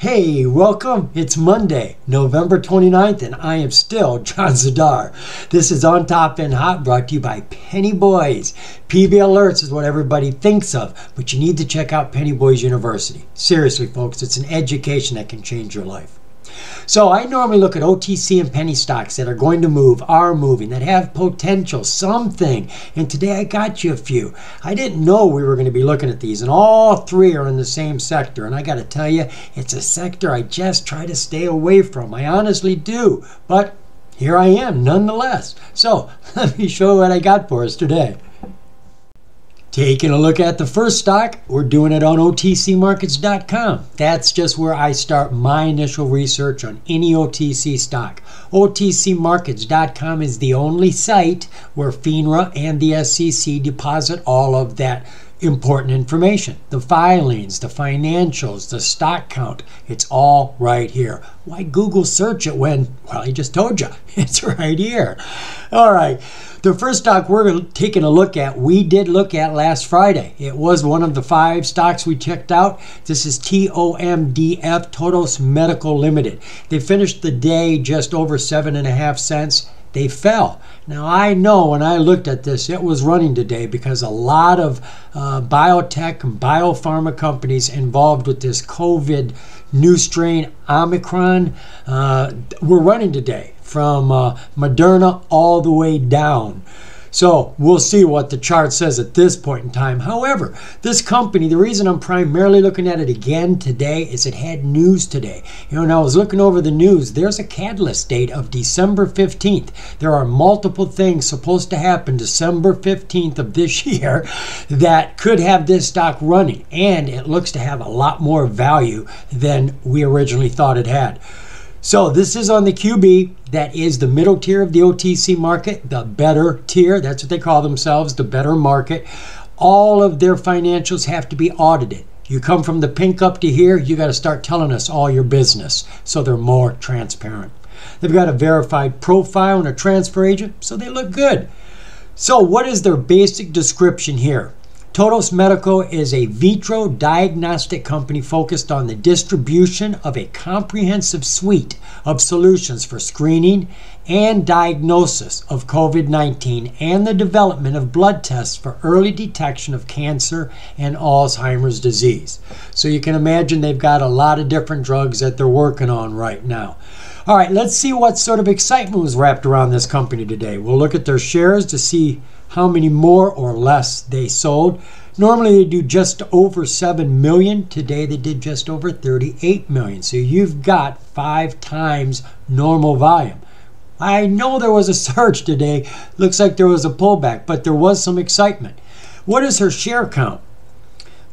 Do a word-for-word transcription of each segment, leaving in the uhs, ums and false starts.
Hey, welcome. It's Monday, November twenty-ninth, and I am still John Zadar. This is On Top and Hot, brought to you by Penny Boys. P B Alerts is what everybody thinks of, but you need to check out Penny Boys University. Seriously, folks, it's an education that can change your life. So I normally look at O T C and penny stocks that are going to move, are moving, that have potential, something. And today I got you a few. I didn't know we were going to be looking at these, and all three are in the same sector. And I got to tell you, it's a sector I just try to stay away from. I honestly do. But here I am nonetheless. So let me show what I got for us today. Taking a look at the first stock, we're doing it on O T C markets dot com. That's just where I start my initial research on any O T C stock. O T C markets dot com is the only site where FINRA and the S E C deposit all of that important information. The filings, the financials, the stock count, it's all right here. Why Google search it when, well, I just told you, it's right here. All right. The first stock we're taking a look at, we did look at last Friday. It was one of the five stocks we checked out. This is T O M D F, Todos Medical Limited. They finished the day just over seven and a half cents. They fell. Now, I know when I looked at this, it was running today because a lot of uh, biotech and biopharma companies involved with this COVID new strain, Omicron, uh, were running today, from uh, Moderna all the way down. So we'll see what the chart says at this point in time. However, this company, the reason I'm primarily looking at it again today is it had news today. You know, when I was looking over the news, there's a catalyst date of December fifteenth. There are multiple things supposed to happen December fifteenth of this year that could have this stock running, and it looks to have a lot more value than we originally thought it had. So this is on the Q B. That is the middle tier of the O T C market, the better tier. That's what they call themselves, the better market. All of their financials have to be audited. You come from the pink up to here, you got to start telling us all your business so they're more transparent. They've got a verified profile and a transfer agent, so they look good. So what is their basic description here? Todos Medical is a vitro diagnostic company focused on the distribution of a comprehensive suite of solutions for screening and diagnosis of COVID nineteen and the development of blood tests for early detection of cancer and Alzheimer's disease. So you can imagine they've got a lot of different drugs that they're working on right now. All right, let's see what sort of excitement was wrapped around this company today. We'll look at their shares to see how many more or less they sold. Normally they do just over seven million. Today they did just over thirty-eight million. So you've got five times normal volume. I know there was a surge today. Looks like there was a pullback, but there was some excitement. What is her share count?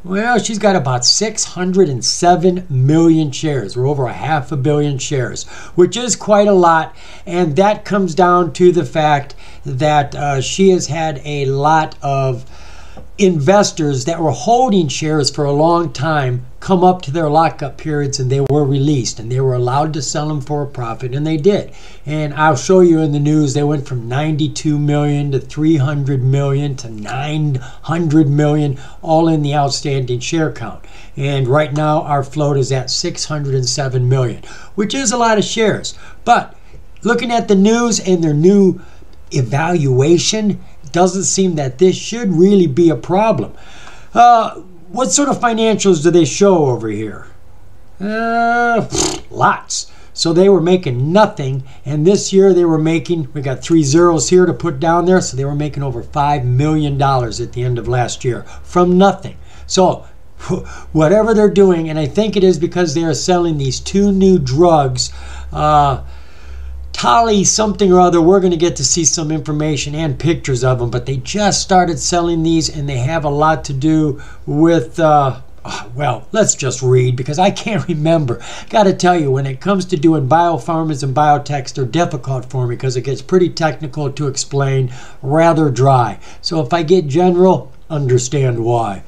Well, she's got about six hundred seven million shares. We're over a half a billion shares, which is quite a lot. And that comes down to the fact that uh, she has had a lot of investors that were holding shares for a long time come up to their lockup periods, and they were released and they were allowed to sell them for a profit, and they did. And I'll show you in the news, they went from ninety-two million to three hundred million to nine hundred million, all in the outstanding share count. And right now our float is at six hundred seven million, which is a lot of shares. But looking at the news and their new evaluation, doesn't seem that this should really be a problem. Uh, what sort of financials do they show over here? Uh, lots. So they were making nothing, and this year they were making, we got three zeros here to put down there, so they were making over five million dollars at the end of last year from nothing. So whatever they're doing, and I think it is because they are selling these two new drugs, uh, Tolly something or other. We're going to get to see some information and pictures of them, but they just started selling these, and they have a lot to do with, uh, well, let's just read because I can't remember. Got to tell you, when it comes to doing biopharmas and biotechs, they're difficult for me because it gets pretty technical to explain, rather dry. So if I get general, understand why.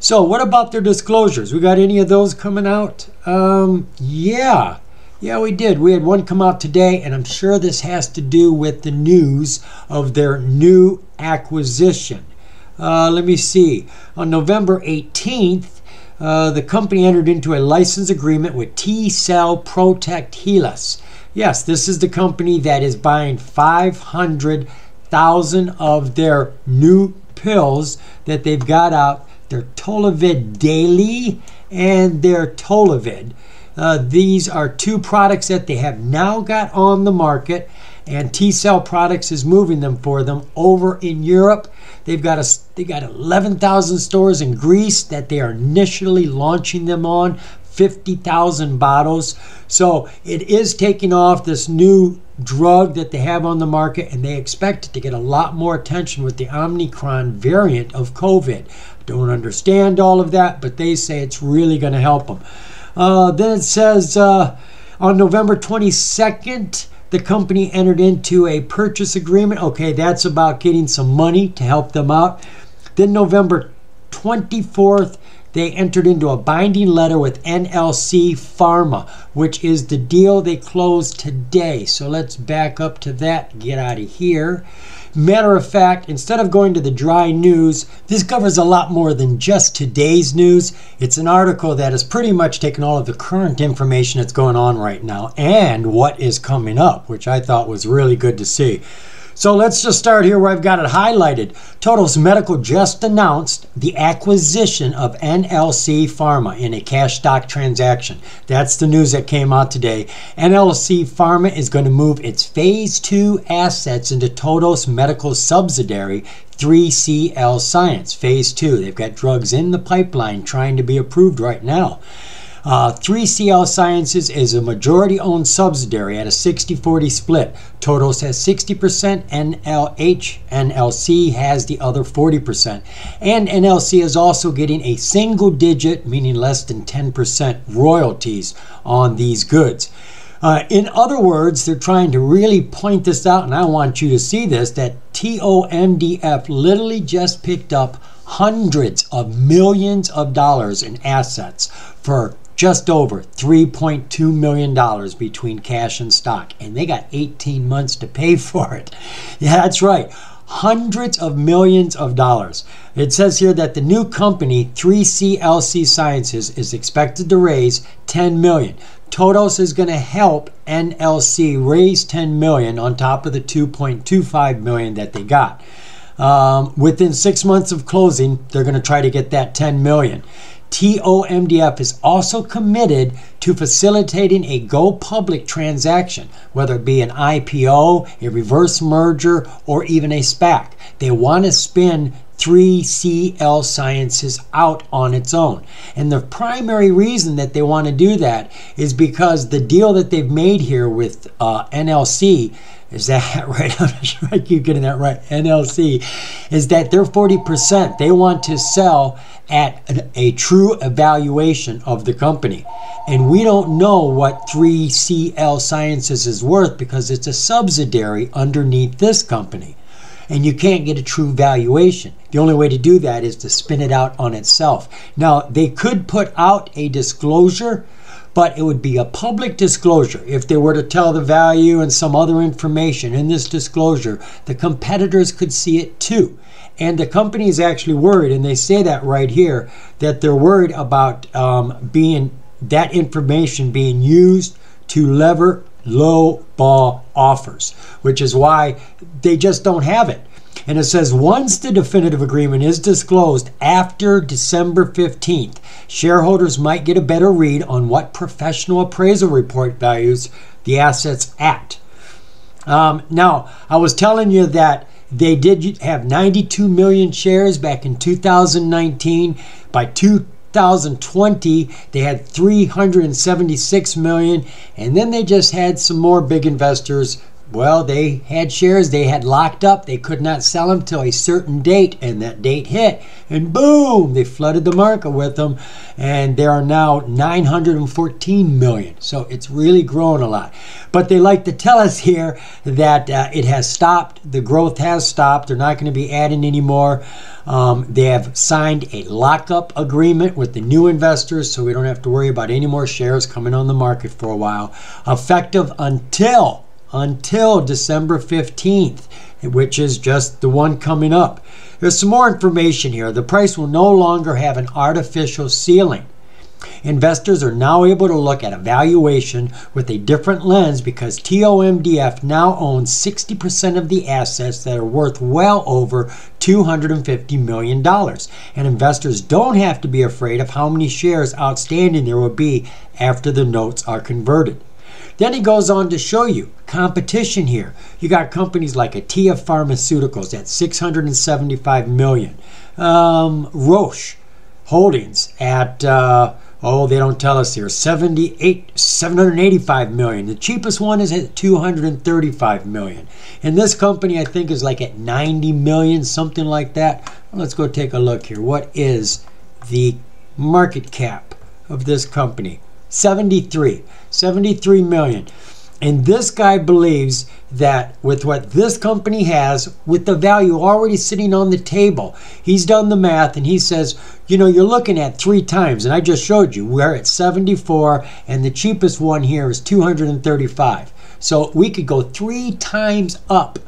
So what about their disclosures? We got any of those coming out? Um, yeah. Yeah, we did. We had one come out today, and I'm sure this has to do with the news of their new acquisition. Uh, let me see. On November eighteenth, uh, the company entered into a license agreement with T Cell Protect Helios. Yes, this is the company that is buying five hundred thousand of their new pills that they've got out, their Tolavid Daily and their Tolavid. Uh, these are two products that they have now got on the market, and T-Cell Products is moving them for them over in Europe. They've got a, they got eleven thousand stores in Greece that they are initially launching them on, fifty thousand bottles. So it is taking off, this new drug that they have on the market, and they expect it to get a lot more attention with the Omicron variant of COVID. Don't understand all of that, but they say it's really going to help them. Uh, then it says uh, on November twenty-second, the company entered into a purchase agreement. Okay, that's about getting some money to help them out. Then November twenty-fourth, they entered into a binding letter with N L C Pharma, which is the deal they closed today. So let's back up to that, get out of here. Matter of fact, instead of going to the dry news, this covers a lot more than just today's news. It's an article that has pretty much taken all of the current information that's going on right now and what is coming up, which I thought was really good to see. So let's just start here where I've got it highlighted. Todos Medical just announced the acquisition of N L C Pharma in a cash stock transaction. That's the news that came out today. N L C Pharma is going to move its phase two assets into Todos Medical subsidiary three C L Sciences. Phase two, they've got drugs in the pipeline trying to be approved right now. Uh, three C L Sciences is a majority-owned subsidiary at a sixty forty split. Todos has sixty percent, N L H, N L C has the other forty percent. And N L C is also getting a single-digit, meaning less than ten percent, royalties on these goods. Uh, in other words, they're trying to really point this out, and I want you to see this, that T O M D F literally just picked up hundreds of millions of dollars in assets for just over three point two million dollars between cash and stock, and they got eighteen months to pay for it. Yeah, that's right, hundreds of millions of dollars. It says here that the new company, three C L C Sciences, is expected to raise ten million dollars. Todos is going to help N L C raise ten million dollars on top of the two point two five million dollars that they got. Um, within six months of closing, they're going to try to get that ten million dollars. T O M D F is also committed to facilitating a go public transaction, whether it be an I P O, a reverse merger, or even a SPAC. They want to spin three C L Sciences out on its own. And the primary reason that they want to do that is because the deal that they've made here with uh, N L C, is that right? I'm not sure I keep getting that right. N L C is that they're forty percent. They want to sell at a, a true evaluation of the company. And we don't know what three C L Sciences is worth because it's a subsidiary underneath this company. And you can't get a true valuation. The only way to do that is to spin it out on itself. Now, they could put out a disclosure, but it would be a public disclosure. If they were to tell the value and some other information in this disclosure, the competitors could see it too. And the company is actually worried, and they say that right here, that they're worried about um, being that information being used to lever low ball offers, which is why they just don't have it. And it says, once the definitive agreement is disclosed after December fifteenth, shareholders might get a better read on what professional appraisal report values the assets at. Um, now, I was telling you that they did have ninety-two million shares back in two thousand nineteen. By two thousand twenty, they had three hundred seventy-six million, and then they just had some more big investors. Well, they had shares they had locked up. They could not sell them till a certain date, and that date hit, and boom, they flooded the market with them, and there are now nine hundred fourteen million. So it's really grown a lot. But they like to tell us here that uh, it has stopped. The growth has stopped. They're not going to be adding anymore. Um, they have signed a lockup agreement with the new investors, so we don't have to worry about any more shares coming on the market for a while, effective until... until December fifteenth. which is just the one coming up. There's some more information here. The price will no longer have an artificial ceiling. Investors are now able to look at a valuation with a different lens because T O M D F now owns sixty percent of the assets that are worth well over two hundred fifty million dollars. And investors don't have to be afraid of how many shares outstanding there will be after the notes are converted. Then he goes on to show you competition here. You got companies like Atea Pharmaceuticals at six hundred seventy-five million dollars. Um, Roche Holdings at, uh, oh, they don't tell us here, seventy-eight, seven hundred eighty-five million dollars. The cheapest one is at two hundred thirty-five million dollars. And this company, I think, is like at ninety million dollars, something like that. Well, let's go take a look here. What is the market cap of this company? seventy-three, seventy-three million. And this guy believes that with what this company has, with the value already sitting on the table, he's done the math and he says, you know, you're looking at three times, and I just showed you, we're at seventy-four and the cheapest one here is two hundred thirty-five. So we could go three times up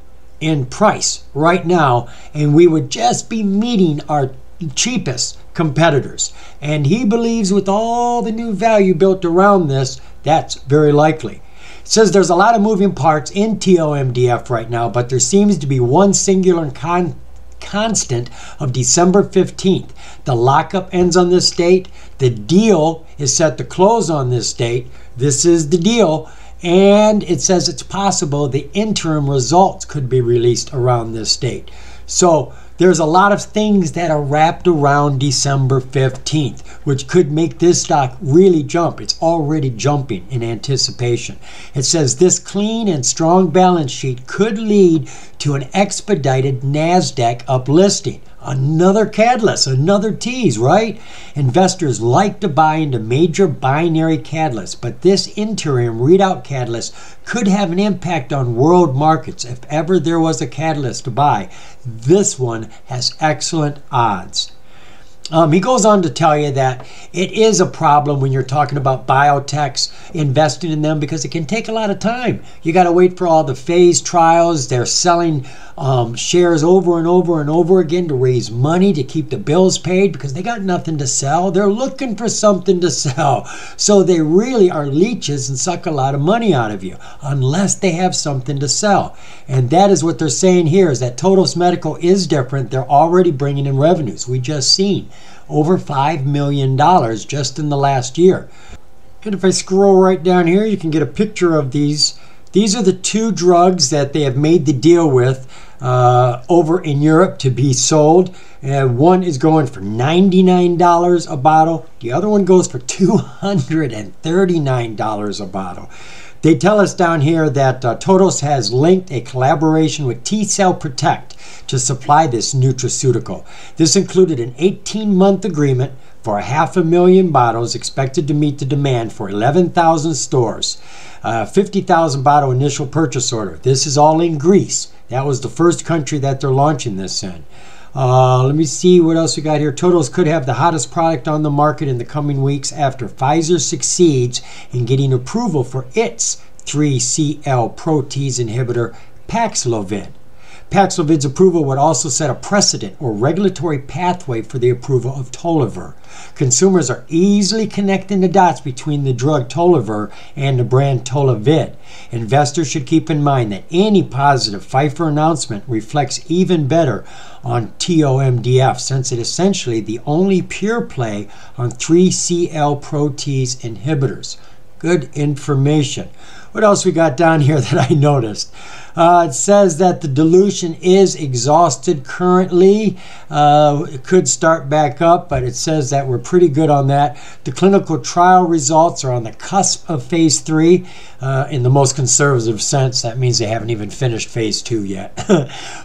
in price right now and we would just be meeting our cheapest competitors. And he believes with all the new value built around this, that's very likely. It says there's a lot of moving parts in T O M D F right now, but there seems to be one singular and con constant of December fifteenth. The lockup ends on this date. The deal is set to close on this date. This is the deal. And it says it's possible the interim results could be released around this date. So there's a lot of things that are wrapped around December fifteenth, which could make this stock really jump. It's already jumping in anticipation. It says this clean and strong balance sheet could lead to an expedited NASDAQ uplisting. Another catalyst, another tease, right? Investors like to buy into major binary catalysts, but this interim readout catalyst could have an impact on world markets. If ever there was a catalyst to buy, this one has excellent odds. Um, he goes on to tell you that it is a problem when you're talking about biotechs, investing in them, because it can take a lot of time. You got to wait for all the phase trials. They're selling um, shares over and over and over again to raise money to keep the bills paid because they got nothing to sell. They're looking for something to sell. So they really are leeches and suck a lot of money out of you unless they have something to sell. And that is what they're saying here, is that Todos Medical is different. They're already bringing in revenues. We just seen over five million dollars just in the last year. And if I scroll right down here, you can get a picture of these. These are the two drugs that they have made the deal with uh, over in Europe to be sold. And one is going for ninety-nine dollars a bottle. The other one goes for two hundred thirty-nine dollars a bottle. They tell us down here that uh, Todos has linked a collaboration with T Cell Protect to supply this nutraceutical. This included an eighteen-month agreement for a half a million bottles expected to meet the demand for eleven thousand stores. Uh, fifty thousand bottle initial purchase order. This is all in Greece. That was the first country that they're launching this in. Uh, let me see what else we got here. Todos could have the hottest product on the market in the coming weeks after Pfizer succeeds in getting approval for its three C L protease inhibitor, Paxlovid. Paxlovid's approval would also set a precedent or regulatory pathway for the approval of Toliver. Consumers are easily connecting the dots between the drug Toliver and the brand Tolavid. Investors should keep in mind that any positive Pfizer announcement reflects even better on T O M D F, since it is essentially the only pure play on three C L protease inhibitors. Good information. What else we got down here that I noticed? Uh, it says that the dilution is exhausted currently. Uh, it could start back up, but it says that we're pretty good on that. The clinical trial results are on the cusp of phase three. Uh, in the most conservative sense, that means they haven't even finished phase two yet.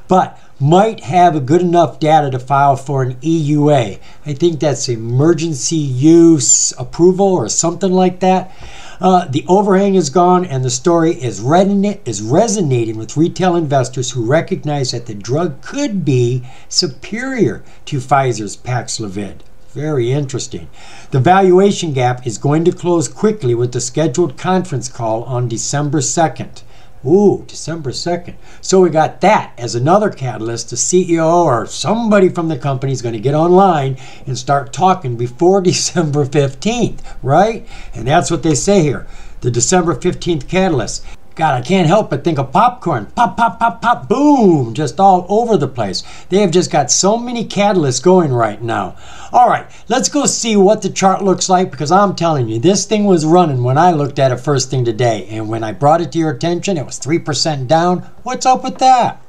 But might have a good enough data to file for an E U A. I think that's emergency use approval or something like that. Uh, the overhang is gone and the story is, is resonating with retail investors who recognize that the drug could be superior to Pfizer's Paxlovid. Very interesting. The valuation gap is going to close quickly with the scheduled conference call on December second. Ooh, December second. So we got that as another catalyst. The C E O or somebody from the company is going to get online and start talking before December fifteenth, right? And that's what they say here, the December fifteenth catalyst. God, I can't help but think of popcorn. Pop, pop, pop, pop, boom, just all over the place. They have just got so many catalysts going right now. All right, let's go see what the chart looks like, because I'm telling you, this thing was running when I looked at it first thing today. And when I brought it to your attention, it was three percent down. What's up with that?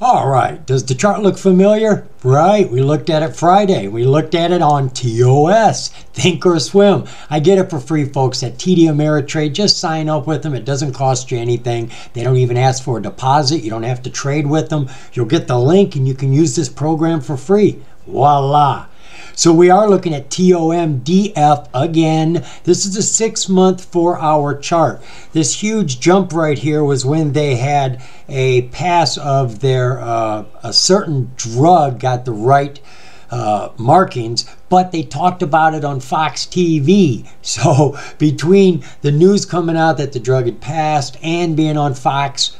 All right, does the chart look familiar? Right, we looked at it Friday. We looked at it on T O S, Think or Swim. I get it for free, folks, at T D Ameritrade. Just sign up with them. It doesn't cost you anything. They don't even ask for a deposit. You don't have to trade with them. You'll get the link, and you can use this program for free. Voila. So we are looking at T O M D F again. This is a six-month, four-hour chart. This huge jump right here was when they had a pass of their, uh, a certain drug got the right uh, markings, but they talked about it on Fox T V. So between the news coming out that the drug had passed and being on Fox,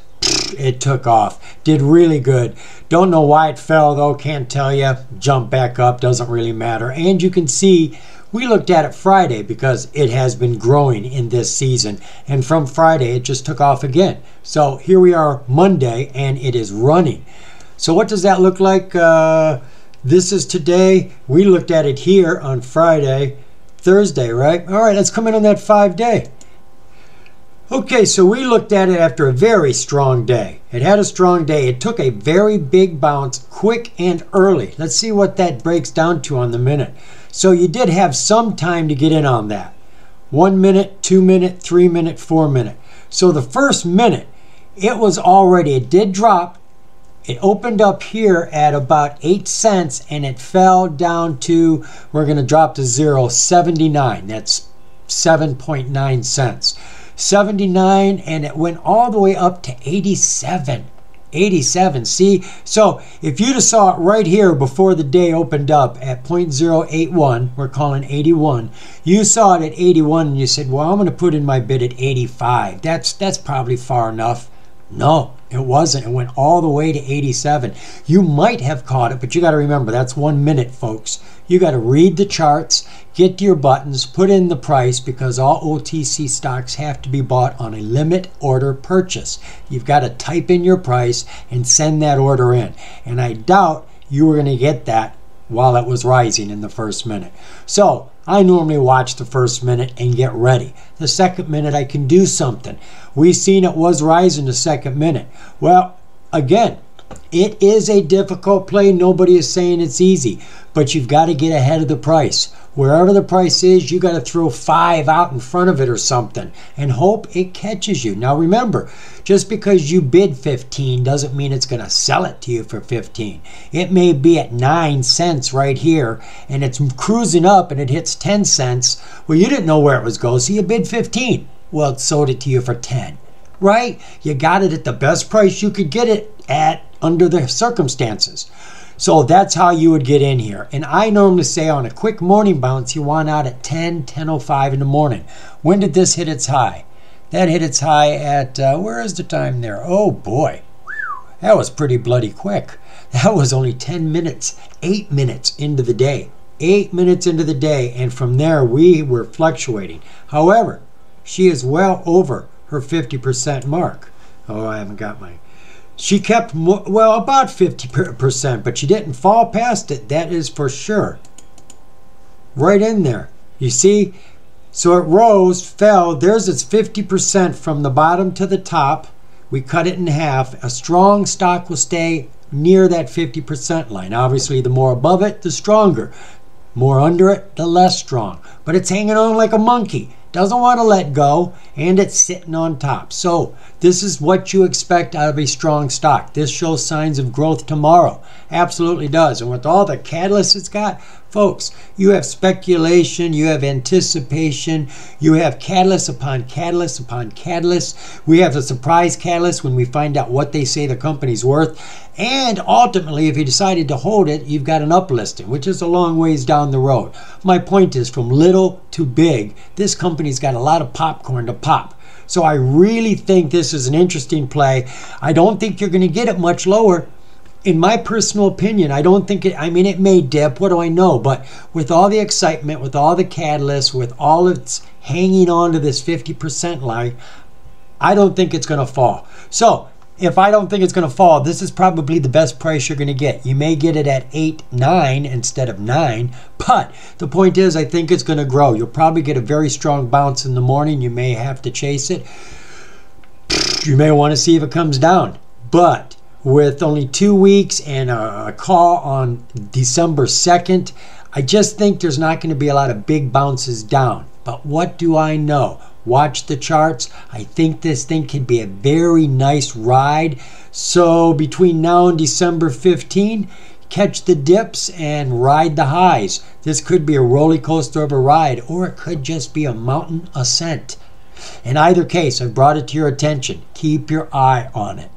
it took off. Did really good. Don't know why it fell though, can't tell you. Jump back up, doesn't really matter. And you can see we looked at it Friday because it has been growing in this season, and from Friday it just took off again. So here we are Monday and it is running. So what does that look like? Uh, this is today. We looked at it here on Friday, Thursday, right? All right, let's come in on that five day. Okay, so we looked at it after a very strong day. It had a strong day. It took a very big bounce, quick and early. Let's see what that breaks down to on the minute. So you did have some time to get in on that. One minute, two minute, three minute, four minute. So the first minute, it was already, it did drop. It opened up here at about eight cents and it fell down to, we're going to drop to zero, seventy-nine. That's seven point nine cents. seventy-nine, and it went all the way up to eighty-seven eighty-seven. See, so if you'd have saw it right here before the day opened up at zero point zero eight one, we're calling eighty-one, you saw it at eighty-one and you said, well, I'm going to put in my bid at eighty-five, that's that's probably far enough. No, it wasn't. It went all the way to eighty-seven. You might have caught it, but you got to remember that's one minute, folks. You got to read the charts, get to your buttons, put in the price, because all O T C stocks have to be bought on a limit order purchase. You've got to type in your price and send that order in. And I doubt you were going to get that while it was rising in the first minute. So I normally watch the first minute and get ready. The second minute I can do something. We seen it was rising the second minute. Well, again, it is a difficult play. Nobody is saying it's easy, but you've got to get ahead of the price. Wherever the price is, you got to throw five out in front of it or something and hope it catches you. Now remember, just because you bid fifteen doesn't mean it's going to sell it to you for fifteen. It may be at nine cents right here and it's cruising up and it hits ten cents. Well, you didn't know where it was going, so you bid fifteen. Well, it sold it to you for ten, right? You got it at the best price you could get it at under the circumstances. So that's how you would get in here. And I normally say on a quick morning bounce, you want out at ten, ten oh five in the morning. When did this hit its high? That hit its high at, uh, where is the time there? Oh boy, that was pretty bloody quick. That was only ten minutes, eight minutes into the day, eight minutes into the day. And from there we were fluctuating. However, she is well over her fifty percent mark. Oh, I haven't got my... She kept, well, about fifty percent, but she didn't fall past it. That is for sure. Right in there. You see? So it rose, fell. There's its fifty percent from the bottom to the top. We cut it in half. A strong stock will stay near that fifty percent line. Obviously, the more above it, the stronger. More under it, the less strong. But it's hanging on like a monkey. Doesn't want to let go, and it's sitting on top. So this is what you expect out of a strong stock. This shows signs of growth tomorrow. Absolutely does. And with all the catalysts it's got, Folks, you have speculation, you have anticipation, you have catalyst upon catalyst upon catalyst. We have a surprise catalyst when we find out what they say the company's worth. And ultimately, if you decided to hold it, you've got an uplisting, which is a long ways down the road. My point is, from little to big, this company's got a lot of popcorn to pop. So I really think this is an interesting play. I don't think you're going to get it much lower. In my personal opinion, I don't think it, I mean, it may dip, what do I know? But with all the excitement, with all the catalysts, with all its hanging on to this fifty percent line, I don't think it's going to fall. So if I don't think it's going to fall, this is probably the best price you're going to get. You may get it at eight, nine instead of nine, but the point is, I think it's going to grow. You'll probably get a very strong bounce in the morning. You may have to chase it. You may want to see if it comes down, but with only two weeks and a call on December second, I just think there's not going to be a lot of big bounces down. But what do I know? Watch the charts. I think this thing could be a very nice ride. So between now and December fifteenth, catch the dips and ride the highs. This could be a roller coaster of a ride, or it could just be a mountain ascent. In either case, I've brought it to your attention. Keep your eye on it.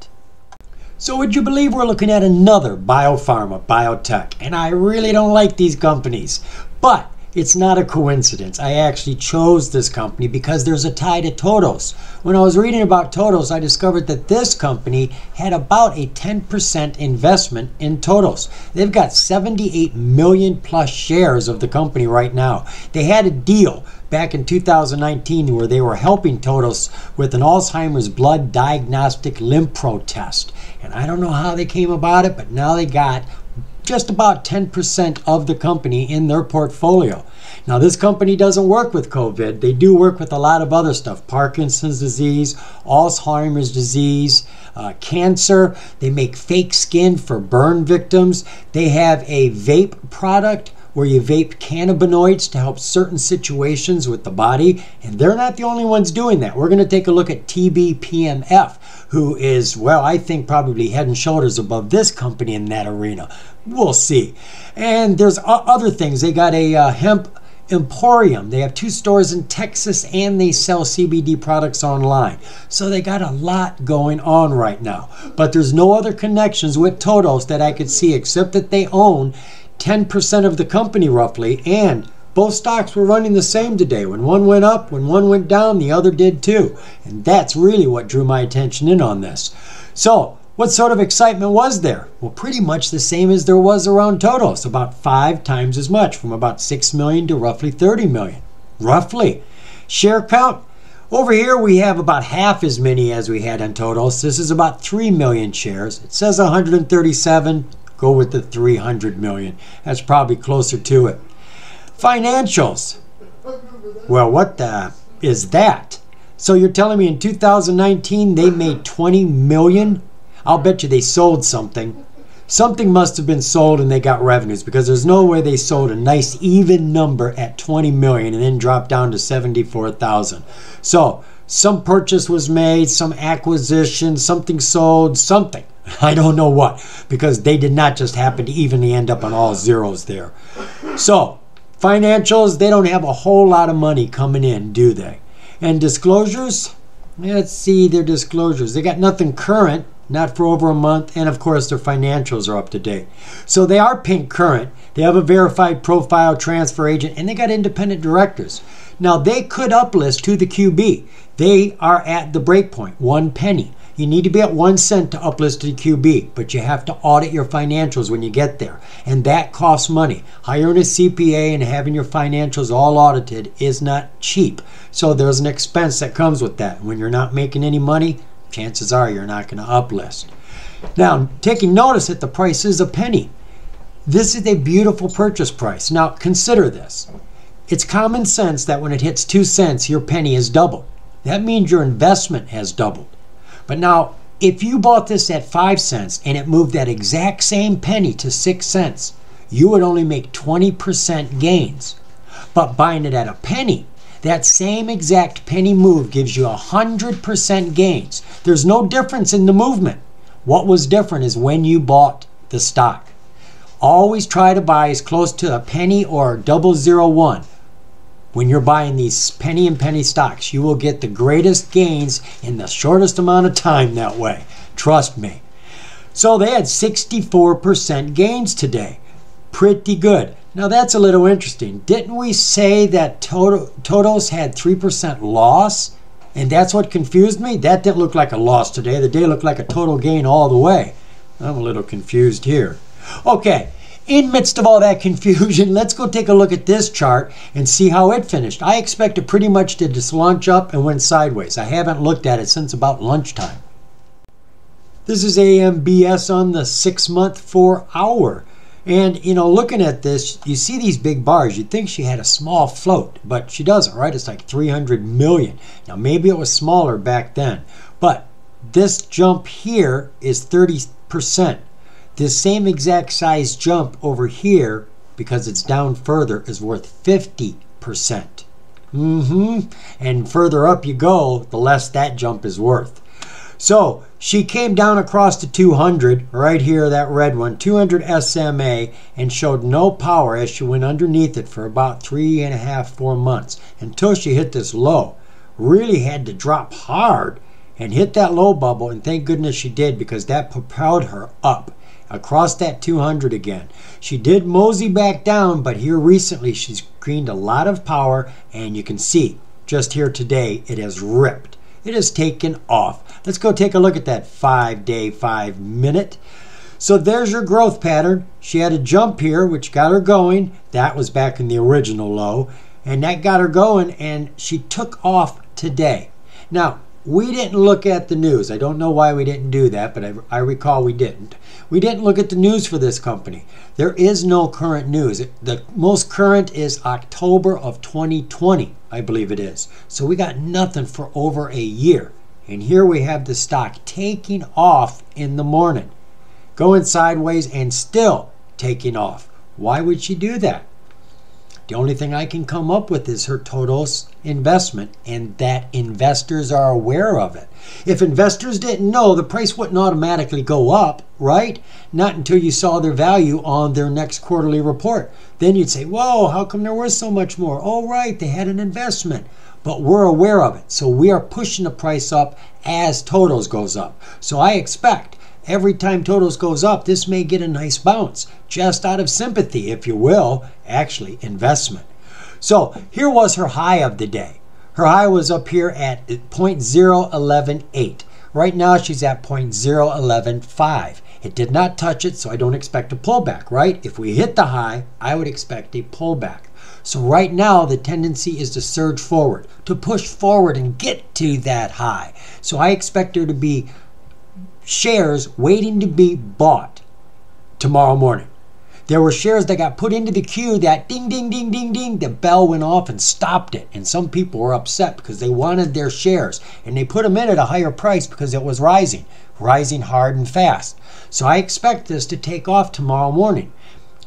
So would you believe we're looking at another biopharma, biotech, and I really don't like these companies, but it's not a coincidence. I actually chose this company because there's a tie to Todos. When I was reading about Todos, I discovered that this company had about a ten percent investment in Todos. They've got seventy-eight million plus shares of the company right now. They had a deal back in two thousand nineteen where they were helping Todos with an Alzheimer's blood diagnostic Limpro test. And I don't know how they came about it, but now they got just about ten percent of the company in their portfolio. Now, this company doesn't work with COVID. They do work with a lot of other stuff, Parkinson's disease, Alzheimer's disease, uh, cancer. They make fake skin for burn victims. They have a vape product where you vape cannabinoids to help certain situations with the body. And they're not the only ones doing that. We're going to take a look at T B P M F, who is, well, I think probably head and shoulders above this company in that arena. We'll see. And there's other things. They got a uh, hemp emporium. They have two stores in Texas, and they sell C B D products online. So they got a lot going on right now. But there's no other connections with Todos that I could see, except that they own ten percent of the company roughly, and both stocks were running the same today. When one went up, when one went down, the other did too. And that's really what drew my attention in on this. So what sort of excitement was there? Well, pretty much the same as there was around Todos, about five times as much, from about six million to roughly thirty million, roughly. Share count, over here we have about half as many as we had on Todos. This is about three million shares. It says one hundred thirty-seven. Go with the three hundred million. That's probably closer to it. Financials. Well, what the is that? So you're telling me in two thousand nineteen they made twenty million? I'll bet you they sold something. Something must have been sold and they got revenues, because there's no way they sold a nice even number at twenty million and then dropped down to seventy-four thousand. So some purchase was made, some acquisition, something sold, something. I don't know what, because they did not just happen to evenly end up on all zeros there. So financials, they don't have a whole lot of money coming in, do they? And disclosures, let's see their disclosures. They got nothing current, not for over a month, and of course their financials are up to date. So they are pink current. They have a verified profile, transfer agent, and they got independent directors. Now they could uplist to the Q B. They are at the breakpoint, one penny. You need to be at one cent to uplist to the Q B, but you have to audit your financials when you get there. And that costs money. Hiring a C P A and having your financials all audited is not cheap. So there's an expense that comes with that. When you're not making any money, chances are you're not going to uplist. Now, taking notice that the price is a penny. This is a beautiful purchase price. Now, consider this. It's common sense that when it hits two cents, your penny is doubled. That means your investment has doubled. But now, if you bought this at five cents and it moved that exact same penny to six cents, you would only make twenty percent gains. But buying it at a penny, that same exact penny move gives you one hundred percent gains. There's no difference in the movement. What was different is when you bought the stock. always try to buy as close to a penny or double zero one. When you're buying these penny and penny stocks, you will get the greatest gains in the shortest amount of time that way. Trust me. So they had sixty-four percent gains today. Pretty good. Now that's a little interesting. Didn't we say that Todos had three percent loss? And that's what confused me? That didn't look like a loss today. The day looked like a total gain all the way. I'm a little confused here. Okay, in midst of all that confusion, let's go take a look at this chart and see how it finished. I expect it pretty much did just launch up and went sideways. I haven't looked at it since about lunchtime. This is A M B S on the six-month four-hour. And, you know, looking at this, you see these big bars. You'd think she had a small float, but she doesn't, right? It's like three hundred million. Now, maybe it was smaller back then, but this jump here is thirty percent. This same exact size jump over here, because it's down further, is worth fifty percent. Mm-hmm. And further up you go, the less that jump is worth. So she came down across to two hundred, right here, that red one, two hundred S M A, and showed no power as she went underneath it for about three and a half, four months until she hit this low. Really had to drop hard and hit that low bubble, and thank goodness she did, because that propelled her up across that two hundred again. She did mosey back down, but here recently she's gained a lot of power, and you can see just here today it has ripped. It has taken off. Let's go take a look at that five day, five minute. So there's your growth pattern. She had a jump here, which got her going. That was back in the original low, and that got her going, and she took off today. Now, we didn't look at the news. I don't know why we didn't do that, but I, I recall we didn't. We didn't look at the news for this company. There is no current news. The most current is October of twenty twenty, I believe it is. So we got nothing for over a year. And here we have the stock taking off in the morning, going sideways and still taking off. Why would she do that? The only thing I can come up with is her Todos investment, and that investors are aware of it. If investors didn't know, the price wouldn't automatically go up, right? Not until you saw their value on their next quarterly report. Then you'd say, whoa, how come they're worth so much more? Oh, right, they had an investment. But we're aware of it, so we are pushing the price up as Todos goes up. So I expect every time Todos goes up, this may get a nice bounce, just out of sympathy, if you will, actually investment. So here was her high of the day. Her high was up here at zero point zero one one eight. Right now she's at zero point zero one one five. It did not touch it, so I don't expect a pullback, right? If we hit the high, I would expect a pullback. So right now the tendency is to surge forward, to push forward and get to that high. So I expect her to be shares waiting to be bought tomorrow morning. There were shares that got put into the queue that ding, ding, ding, ding, ding, the bell went off and stopped it. And some people were upset because they wanted their shares, and they put them in at a higher price because it was rising, rising hard and fast. So I expect this to take off tomorrow morning.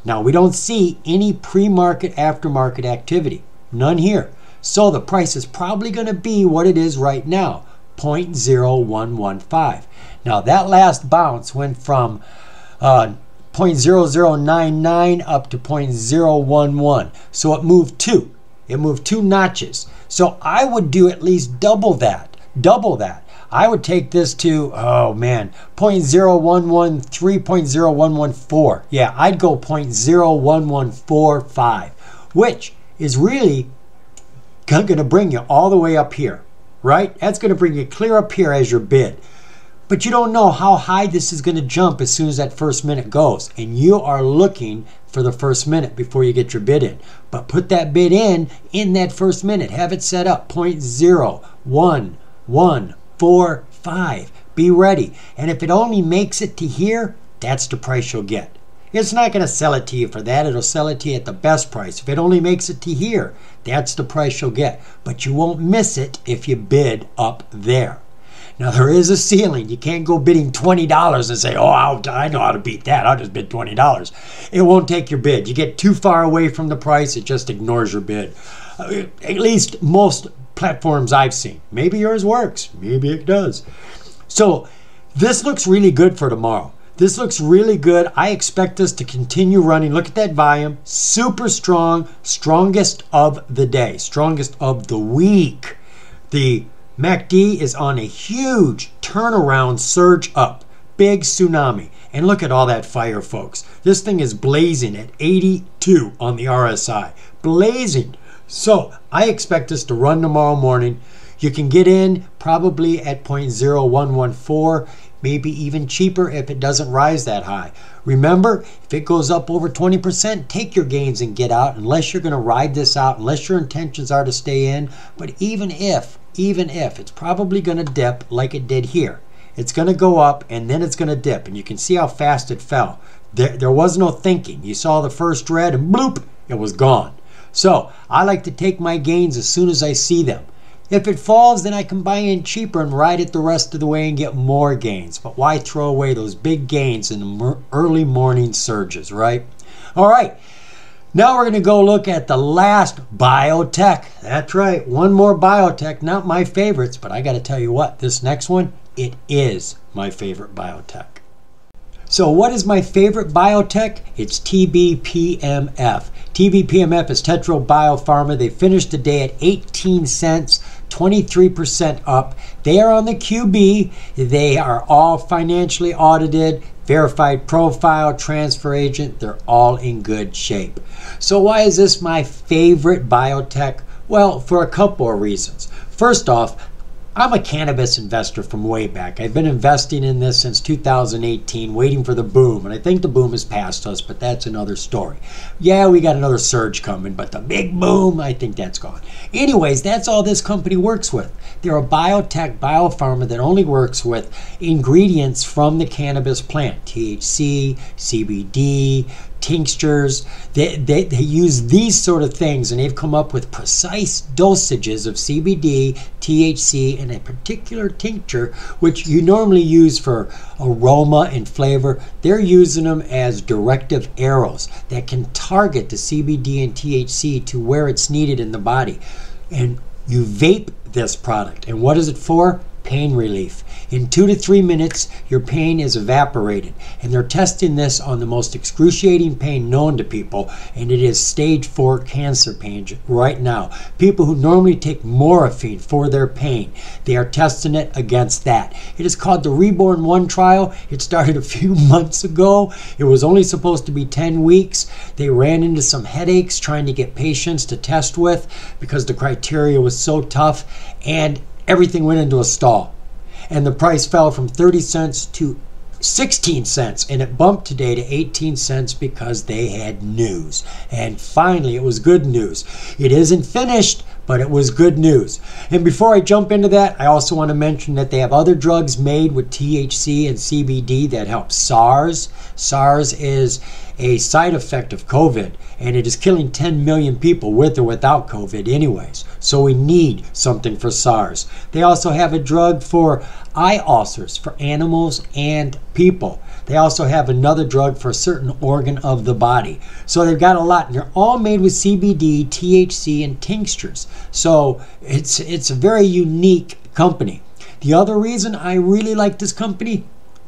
Now, we don't see any pre-market, aftermarket activity, none here. So the price is probably going to be what it is right now, zero point zero one one five. Now that last bounce went from uh, zero point zero zero nine nine up to zero point zero one one. So it moved two. It moved two notches. So I would do at least double that. Double that. I would take this to, oh man, zero point zero one one three, zero point zero one one four. Yeah, I'd go zero point zero one one four five, which is really going to bring you all the way up here, right? That's going to bring you clear up here as your bid. But you don't know how high this is going to jump as soon as that first minute goes. And you are looking for the first minute before you get your bid in. But put that bid in in that first minute. Have it set up zero point zero one one four five. Be ready. And if it only makes it to here, that's the price you'll get. It's not going to sell it to you for that. It'll sell it to you at the best price. If it only makes it to here, that's the price you'll get. But you won't miss it if you bid up there. Now, there is a ceiling. You can't go bidding twenty dollars and say, oh, I'll, I know how to beat that. I'll just bid twenty dollars. It won't take your bid. You get too far away from the price, it just ignores your bid. Uh, at least most platforms I've seen. Maybe yours works. Maybe it does. So this looks really good for tomorrow. This looks really good. I expect this to continue running. Look at that volume, super strong, strongest of the day, strongest of the week. The M A C D is on a huge turnaround surge up, big tsunami. And look at all that fire, folks. This thing is blazing at eighty-two on the R S I, blazing. So I expect this to run tomorrow morning. You can get in probably at zero point zero one one four, maybe even cheaper if it doesn't rise that high. Remember, if it goes up over twenty percent, take your gains and get out, unless you're going to ride this out, unless your intentions are to stay in. But even if, even if, it's probably going to dip like it did here. It's going to go up and then it's going to dip. And you can see how fast it fell. There, there was no thinking. You saw the first red and bloop, it was gone. So I like to take my gains as soon as I see them. If it falls, then I can buy in cheaper and ride it the rest of the way and get more gains. But why throw away those big gains in the early morning surges, right? All right. Now we're going to go look at the last biotech. That's right. One more biotech. Not my favorites, but I got to tell you what, this next one, it is my favorite biotech. So what is my favorite biotech? It's T B P M F. T B P M F is Tetra Biopharma. They finished the day at eighteen cents, twenty-three percent up. They are on the Q B. They are all financially audited, verified profile, transfer agent. They're all in good shape. So why is this my favorite biotech? Well, for a couple of reasons. First off, I'm a cannabis investor from way back. I've been investing in this since two thousand eighteen, waiting for the boom. And I think the boom has passed us, but that's another story. Yeah, we got another surge coming, but the big boom, I think that's gone. Anyways, that's all this company works with. They're a biotech, biopharma that only works with ingredients from the cannabis plant, T H C, C B D, tinctures. They, they, they use these sort of things, and they've come up with precise dosages of C B D, T H C, and a particular tincture, which you normally use for aroma and flavor. They're using them as directive arrows that can target the C B D and T H C to where it's needed in the body. And you vape this product. And what is it for? Pain relief. In two to three minutes, your pain is evaporated. And they're testing this on the most excruciating pain known to people, and it is stage four cancer pain right now. People who normally take morphine for their pain, they are testing it against that. It is called the Reborn one trial. It started a few months ago. It was only supposed to be ten weeks. They ran into some headaches trying to get patients to test with because the criteria was so tough, and everything went into a stall, and the price fell from thirty cents to sixteen cents, and it bumped today to eighteen cents because they had news. And finally, it was good news. It isn't finished, but it was good news. And before I jump into that, I also want to mention that they have other drugs made with T H C and C B D that help SARS. SARS is a side effect of COVID, and it is killing ten million people with or without COVID anyways. So we need something for SARS. They also have a drug for eye ulcers for animals and people. They also have another drug for a certain organ of the body. So they've got a lot, and they're all made with C B D, T H C, and tinctures. So it's, it's a very unique company. The other reason I really like this company,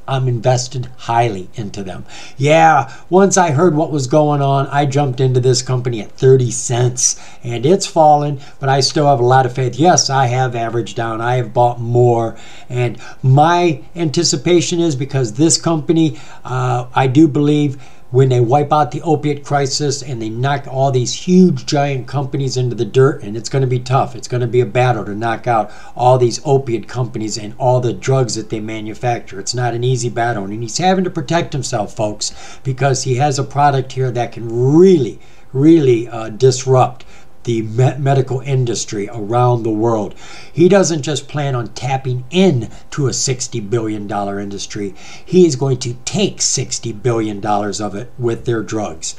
I'm invested highly into them. Yeah, once I heard what was going on, I jumped into this company at thirty cents, and it's fallen, but I still have a lot of faith. Yes, I have averaged down. I have bought more, and my anticipation is because this company, uh, I do believe, when they wipe out the opiate crisis and they knock all these huge giant companies into the dirt, and it's going to be tough. It's going to be a battle to knock out all these opiate companies and all the drugs that they manufacture. It's not an easy battle, and he's having to protect himself, folks, because he has a product here that can really, really uh, disrupt the medical industry around the world. He doesn't just plan on tapping in to a sixty billion dollar industry. He is going to take sixty billion dollars of it with their drugs.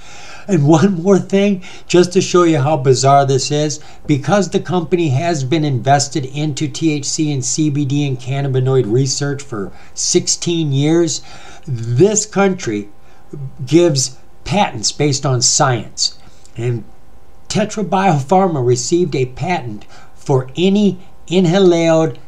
And one more thing, just to show you how bizarre this is, because the company has been invested into T H C and C B D and cannabinoid research for sixteen years, this country gives patents based on science. And Tetra Biopharma received a patent for any inhaled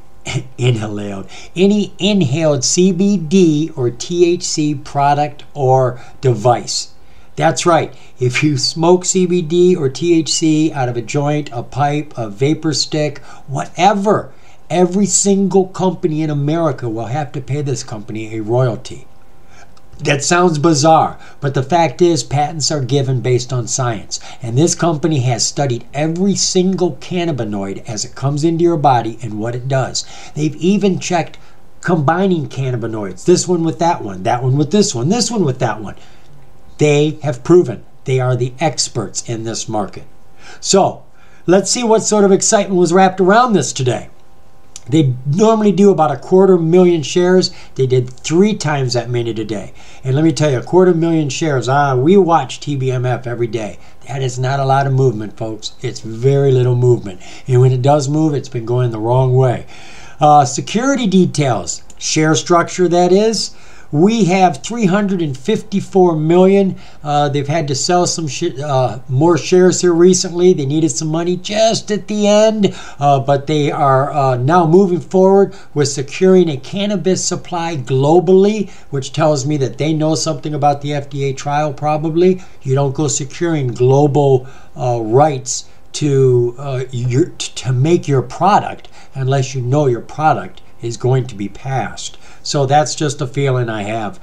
inhaled, any inhaled C B D or T H C product or device. That's right. If you smoke C B D or T H C out of a joint, a pipe, a vapor stick, whatever, every single company in America will have to pay this company a royalty. That sounds bizarre, but the fact is patents are given based on science. And this company has studied every single cannabinoid as it comes into your body and what it does. They've even checked combining cannabinoids, this one with that one, that one with this one, this one with that one. They have proven they are the experts in this market. So let's see what sort of excitement was wrapped around this today. They normally do about a quarter million shares. They did three times that many today. And let me tell you, a quarter million shares, ah, we watch T B M F every day. That is not a lot of movement, folks. It's very little movement. And when it does move, it's been going the wrong way. Uh, security details, share structure that is. We have three hundred fifty-four million. Uh, they've had to sell some sh uh, more shares here recently. They needed some money just at the end, uh, but they are uh, now moving forward with securing a cannabis supply globally, which tells me that they know something about the F D A trial probably. You don't go securing global uh, rights to, uh, your, to make your product unless you know your product is going to be passed. So that's just a feeling I have.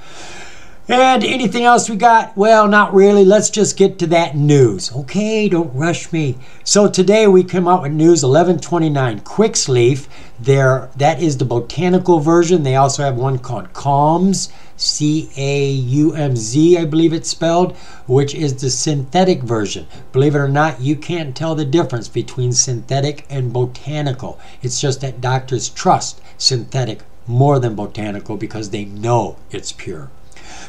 And anything else we got? Well, not really. Let's just get to that news. Okay, don't rush me. So today we come out with news eleven twenty-nine. Quixleaf, there, that is the botanical version. They also have one called CAUMZ, C A U M Z, I believe it's spelled, which is the synthetic version. Believe it or not, you can't tell the difference between synthetic and botanical. It's just that doctors trust synthetic more than botanical because they know it's pure.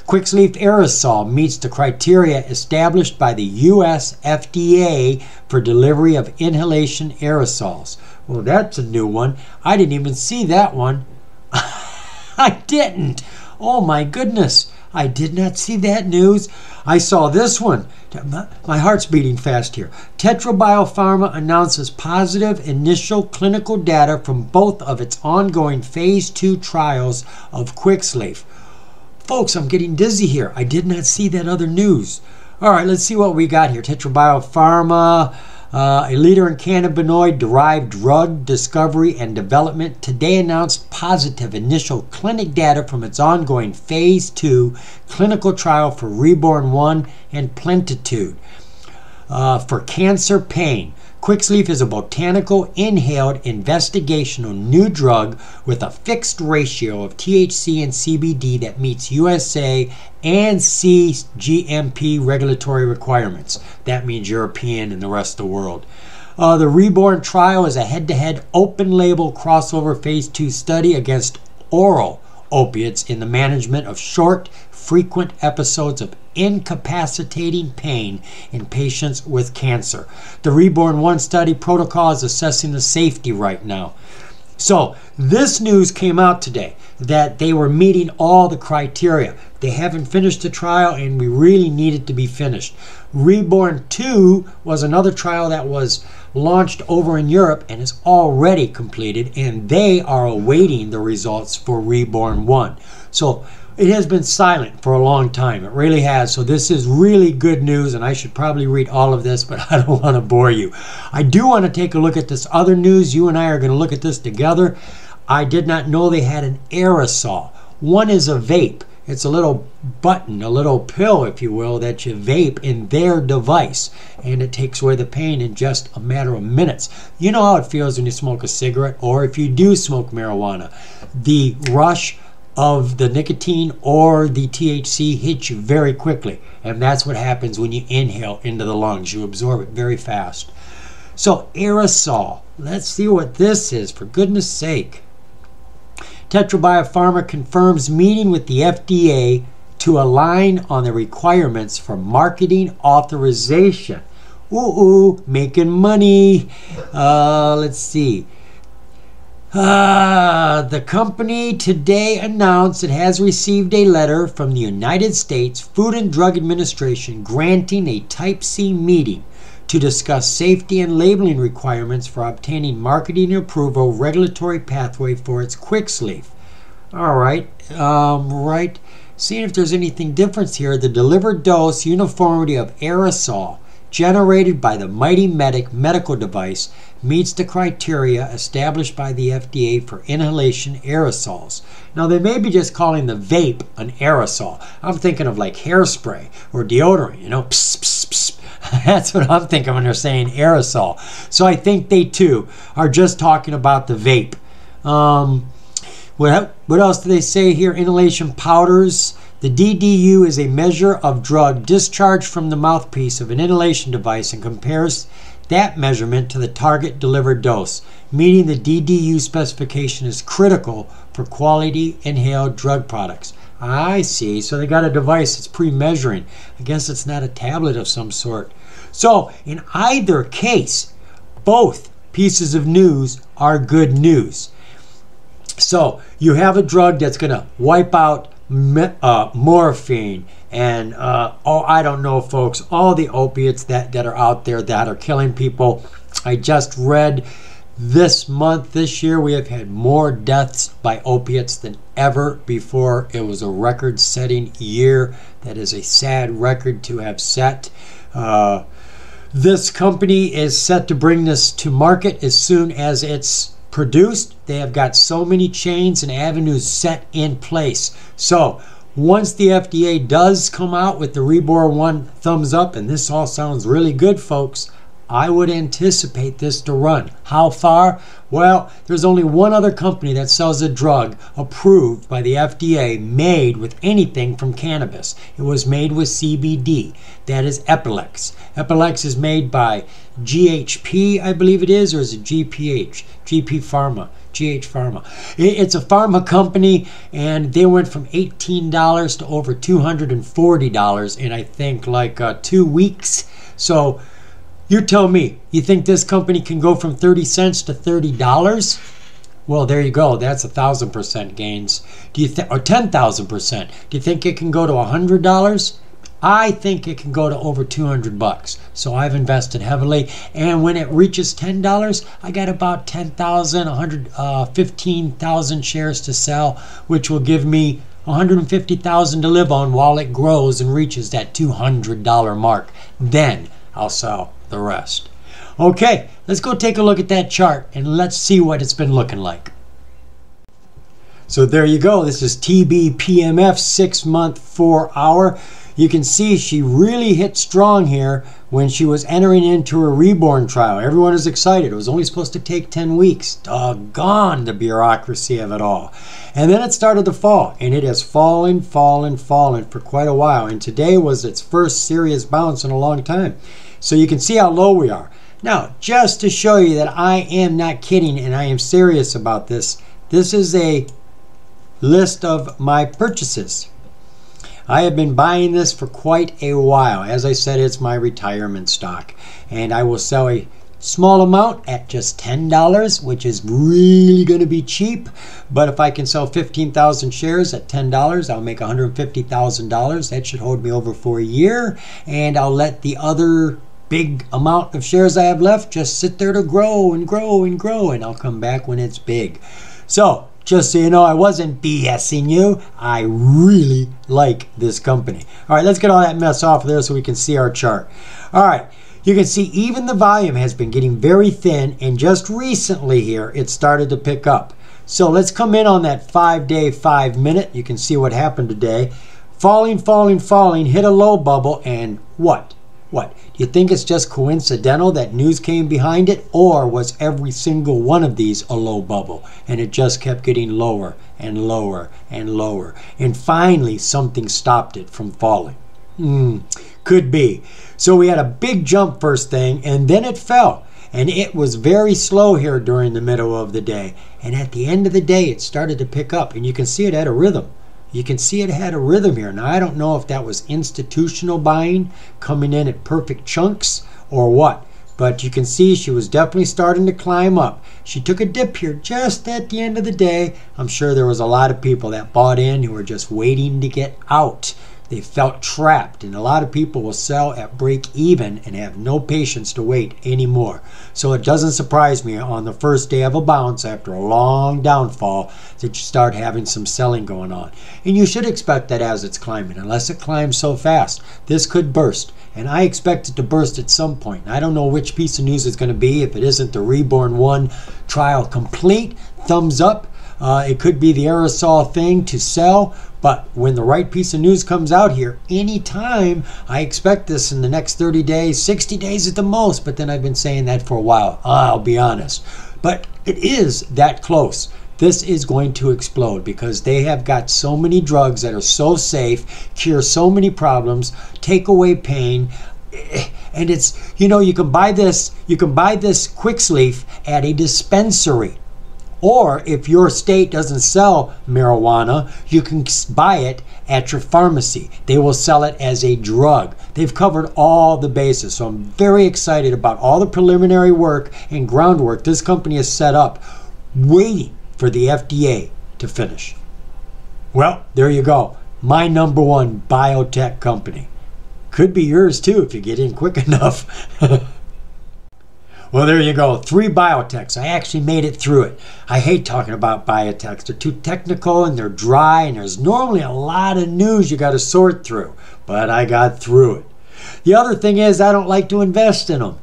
Quixleaf aerosol meets the criteria established by the U S F D A for delivery of inhalation aerosols. Well, that's a new one. I didn't even see that one. I didn't. Oh my goodness. I did not see that news. I saw this one. My heart's beating fast here. Tetra Biopharma announces positive initial clinical data from both of its ongoing phase two trials of Quixleaf. Folks, I'm getting dizzy here. I did not see that other news. All right, let's see what we got here. Tetra Biopharma, uh, a leader in cannabinoid-derived drug discovery and development, today announced positive initial clinic data from its ongoing phase two clinical trial for Reborn one and Plenitude uh, for cancer pain. Quixleaf is a botanical inhaled investigational new drug with a fixed ratio of T H C and C B D that meets U S A and C G M P regulatory requirements. That means European and the rest of the world. Uh, the Reborn trial is a head-to-head open-label crossover phase two study against oral opiates in the management of short, frequent episodes of incapacitating pain in patients with cancer. The Reborn one study protocol is assessing the safety right now. So this news came out today that they were meeting all the criteria. They haven't finished the trial and we really need it to be finished. Reborn two was another trial that was launched over in Europe and is already completed, and they are awaiting the results for Reborn one. So it has been silent for a long time. It really has. So this is really good news, and I should probably read all of this, but I don't want to bore you. I do want to take a look at this other news. You and I are going to look at this together. I did not know they had an aerosol. One is a vape. It's a little button, a little pill, if you will, that you vape in their device, and it takes away the pain in just a matter of minutes. You know how it feels when you smoke a cigarette, or if you do smoke marijuana. The rush of the nicotine or the T H C hits you very quickly, and that's what happens when you inhale into the lungs. You absorb it very fast. So aerosol, let's see what this is, for goodness sake. Tetra Biopharma confirms meeting with the F D A to align on the requirements for marketing authorization. Ooh, ooh, making money. Uh, let's see. Uh, the company today announced it has received a letter from the United States Food and Drug Administration granting a Type C meeting to discuss safety and labeling requirements for obtaining marketing approval regulatory pathway for its Quixleaf. All right, um, right. Seeing if there's anything different here, the delivered dose uniformity of aerosol generated by the Mighty Medic medical device meets the criteria established by the F D A for inhalation aerosols. Now, they may be just calling the vape an aerosol. I'm thinking of like hairspray or deodorant, you know, pss, pss, pss. That's what I'm thinking when they're saying aerosol. So I think they too are just talking about the vape. Um, what, what else do they say here? Inhalation powders. The D D U is a measure of drug discharged from the mouthpiece of an inhalation device and compares that measurement to the target delivered dose. Meeting the D D U specification is critical for quality inhaled drug products. I see. So they got a device that's pre-measuring. I guess it's not a tablet of some sort. So in either case, both pieces of news are good news. So you have a drug that's going to wipe out Uh, morphine and uh, oh, I don't know, folks, all the opiates that, that are out there that are killing people. I just read this month, this year, we have had more deaths by opiates than ever before. It was a record-setting year. That is a sad record to have set. Uh, this company is set to bring this to market as soon as it's produced. They have got so many chains and avenues set in place. So once the F D A does come out with the Reborn one thumbs up, and this all sounds really good, folks, I would anticipate this to run. How far? Well, there's only one other company that sells a drug approved by the F D A made with anything from cannabis. It was made with C B D. That is Epilex. Epilex is made by G H P, I believe it is, or is it G P H? G P Pharma, G H. Pharma. It's a pharma company, and they went from eighteen dollars to over two hundred forty dollars in, I think, like uh, two weeks. So you tell me, you think this company can go from thirty cents to thirty dollars? Well, there you go. That's a thousand percent gains. Do you think, or ten thousand percent? Do you think it can go to a hundred dollars? I think it can go to over two hundred bucks. So I've invested heavily, and when it reaches ten dollars, I got about ten thousand, one hundred fifteen thousand shares to sell, which will give me one hundred fifty thousand to live on while it grows and reaches that two hundred dollar mark. Then I'll sell the rest. Okay, let's go take a look at that chart and let's see what it's been looking like. So there you go. This is T B P M F six month four hour. You can see she really hit strong here when she was entering into her Reborn trial. Everyone is excited. It was only supposed to take ten weeks. Doggone the bureaucracy of it all. And then it started to fall, and it has fallen, fallen, fallen for quite a while. And today was its first serious bounce in a long time. So you can see how low we are. Now, just to show you that I am not kidding and I am serious about this, this is a list of my purchases. I have been buying this for quite a while. As I said, it's my retirement stock. And I will sell a small amount at just ten dollars, which is really going to be cheap. But if I can sell fifteen thousand shares at ten dollars, I'll make one hundred fifty thousand dollars. That should hold me over for a year. And I'll let the other big amount of shares I have left just sit there to grow and grow and grow. And I'll come back when it's big. So just so you know, I wasn't BSing you. I really like this company. All right, let's get all that mess off of there so we can see our chart. All right, you can see even the volume has been getting very thin, and just recently here, it started to pick up. So let's come in on that five-day, five-minute. You can see what happened today. Falling, falling, falling, hit a low bubble, and what? What? Do you think it's just coincidental that news came behind it, or was every single one of these a low bubble? And it just kept getting lower and lower and lower. And finally, something stopped it from falling. Mm, could be. So we had a big jump first thing, and then it fell. And it was very slow here during the middle of the day. And at the end of the day, it started to pick up. And you can see it had a rhythm. You can see it had a rhythm here. Now, I don't know if that was institutional buying coming in at perfect chunks or what, but you can see she was definitely starting to climb up. She took a dip here just at the end of the day. I'm sure there was a lot of people that bought in who were just waiting to get out. They felt trapped, and a lot of people will sell at break even and have no patience to wait anymore. So it doesn't surprise me on the first day of a bounce after a long downfall that you start having some selling going on. And you should expect that as it's climbing, unless it climbs so fast. This could burst, and I expect it to burst at some point. I don't know which piece of news it's going to be. If it isn't the Reborn one trial complete, thumbs up. Uh, it could be the aerosol thing to sell, but when the right piece of news comes out here, anytime, I expect this in the next thirty days, sixty days at the most, but then I've been saying that for a while, I'll be honest. But it is that close. This is going to explode because they have got so many drugs that are so safe, cure so many problems, take away pain. And it's, you know, you can buy this, you can buy this Quixleaf at a dispensary. Or if your state doesn't sell marijuana, you can buy it at your pharmacy. They will sell it as a drug. They've covered all the bases. So I'm very excited about all the preliminary work and groundwork this company has set up, waiting for the F D A to finish. Well, there you go. My number one biotech company. Could be yours too if you get in quick enough. Well, there you go. Three biotechs. I actually made it through it. I hate talking about biotechs. They're too technical and they're dry, and there's normally a lot of news you got to sort through. But I got through it. The other thing is I don't like to invest in them.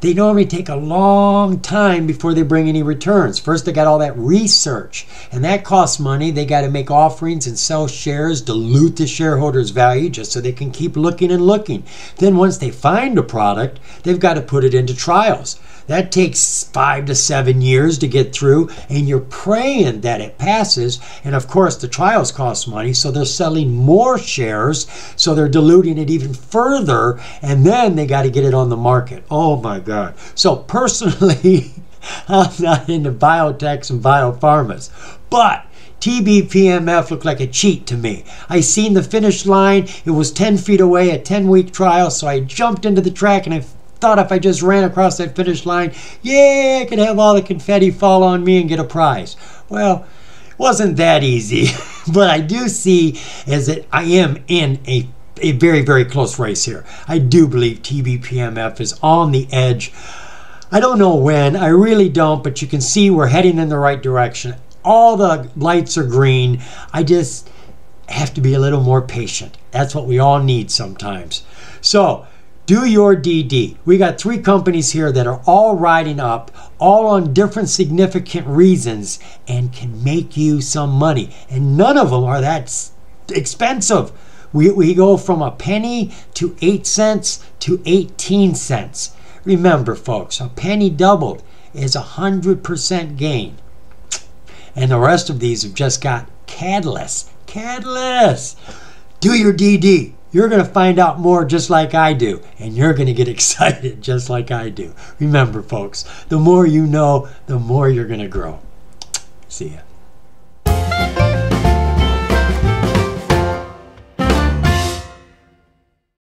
They normally take a long time before they bring any returns. First, they got all that research, and that costs money. They got to make offerings and sell shares, dilute the shareholders' value just so they can keep looking and looking. Then once they find a product, they've got to put it into trials. That takes five to seven years to get through, and you're praying that it passes. And of course, the trials cost money, so they're selling more shares, so they're diluting it even further, and then they got to get it on the market. Oh my God. God. So personally, I'm not into biotechs and biopharmas, but T B P M F looked like a cheat to me. I seen the finish line. It was ten feet away, a ten week trial, so I jumped into the track and I thought if I just ran across that finish line, yeah, I could have all the confetti fall on me and get a prize. Well, it wasn't that easy, but I do see as that I am in a a very, very close race here. I do believe T B P M F is on the edge. I don't know when, I really don't, but you can see we're heading in the right direction. All the lights are green. I just have to be a little more patient. That's what we all need sometimes. So, do your D D. We got three companies here that are all riding up, all on different significant reasons, and can make you some money. And none of them are that expensive. We, we go from a penny to eight cents to eighteen cents. Remember, folks, a penny doubled is a one hundred percent gain. And the rest of these have just got catalysts. Catalysts! Do your D D. You're going to find out more just like I do. And you're going to get excited just like I do. Remember, folks, the more you know, the more you're going to grow. See ya.